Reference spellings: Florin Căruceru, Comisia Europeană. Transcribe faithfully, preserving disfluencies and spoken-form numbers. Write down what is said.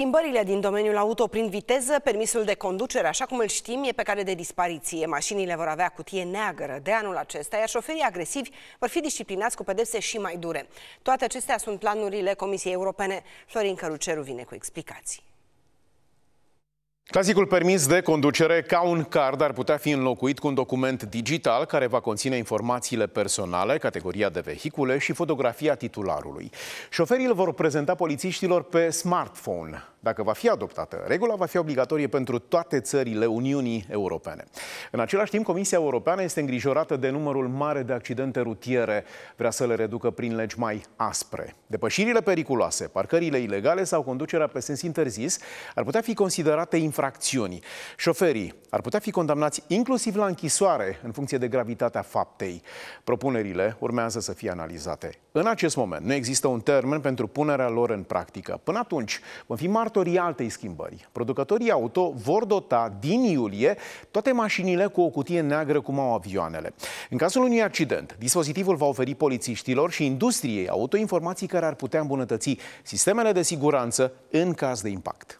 Schimbările din domeniul auto prin viteză, permisul de conducere, așa cum îl știm, e pe cale de dispariție. Mașinile vor avea cutie neagră de anul acesta, iar șoferii agresivi vor fi disciplinați cu pedepse și mai dure. Toate acestea sunt planurile Comisiei Europene. Florin Căruceru vine cu explicații. Clasicul permis de conducere ca un card ar putea fi înlocuit cu un document digital care va conține informațiile personale, categoria de vehicule și fotografia titularului. Șoferii îl vor prezenta polițiștilor pe smartphone. Dacă va fi adoptată, regula va fi obligatorie pentru toate țările Uniunii Europene. În același timp, Comisia Europeană este îngrijorată de numărul mare de accidente rutiere. Vrea să le reducă prin legi mai aspre. Depășirile periculoase, parcările ilegale sau conducerea pe sens interzis ar putea fi considerate infracțiuni. Șoferii ar putea fi condamnați inclusiv la închisoare în funcție de gravitatea faptei. Propunerile urmează să fie analizate. În acest moment nu există un termen pentru punerea lor în practică. Până atunci vom fi martorii altei schimbări. Producătorii auto vor dota din iulie toate mașinile cu o cutie neagră cum au avioanele. În cazul unui accident, dispozitivul va oferi polițiștilor și industriei auto informații care ar putea îmbunătăți sistemele de siguranță în caz de impact.